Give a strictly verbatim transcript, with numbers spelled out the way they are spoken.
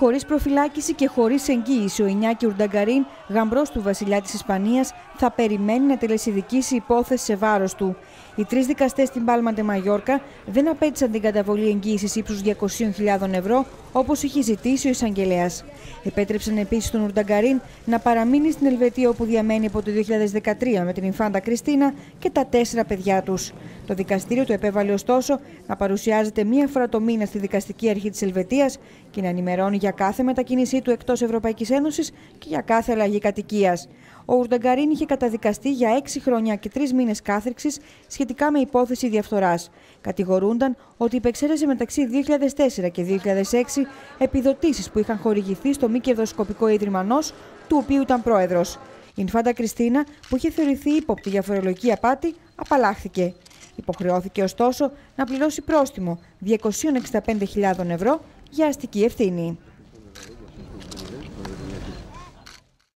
Χωρίς προφυλάκηση και χωρίς εγγύηση, ο Ινιάκι Ουρδανγκαρίν, γαμπρός του βασιλιά της Ισπανίας, θα περιμένει να τελεσιδικήσει υπόθεση σε βάρος του. Οι τρεις δικαστές στην Πάλμαντε Μαγιόρκα δεν απέτησαν την καταβολή εγγύησης ύψους διακοσίων χιλιάδων ευρώ, όπως είχε ζητήσει ο εισαγγελέας. Επέτρεψαν επίσης τον Ουρδανγκαρίν να παραμείνει στην Ελβετία, όπου διαμένει από το δύο χιλιάδες δεκατρία με την Ινφάντα Κριστίνα και τα τέσσερα παιδιά τους. Το δικαστήριο του επέβαλε ωστόσο να παρουσιάζεται μία φορά το μήνα στη δικαστική αρχή της Ελβετίας και να ενημερώνει για κάθε μετακίνησή του εκτός Ευρωπαϊκής Ένωσης και για κάθε αλλαγή κατοικίας. Ο Ουρδανγκαρίν είχε καταδικαστεί για έξι χρόνια και τρεις μήνες κάθριξης σχετικά με υπόθεση διαφθοράς. Κατηγορούνταν ότι υπεξαίρεσε μεταξύ δύο χιλιάδες τέσσερα και δύο χιλιάδες έξι επιδοτήσεις που είχαν χορηγηθεί στο μη κερδοσκοπικό ίδρυμα Νος, του οποίου ήταν πρόεδρος. Η Ινφάντα Κριστίνα, που είχε θεωρηθεί ύποπτη για φορολογική απάτη, απαλλάχθηκε. Υποχρεώθηκε ωστόσο να πληρώσει πρόστιμο διακόσιες εξήντα πέντε χιλιάδες ευρώ για αστική ευθύνη.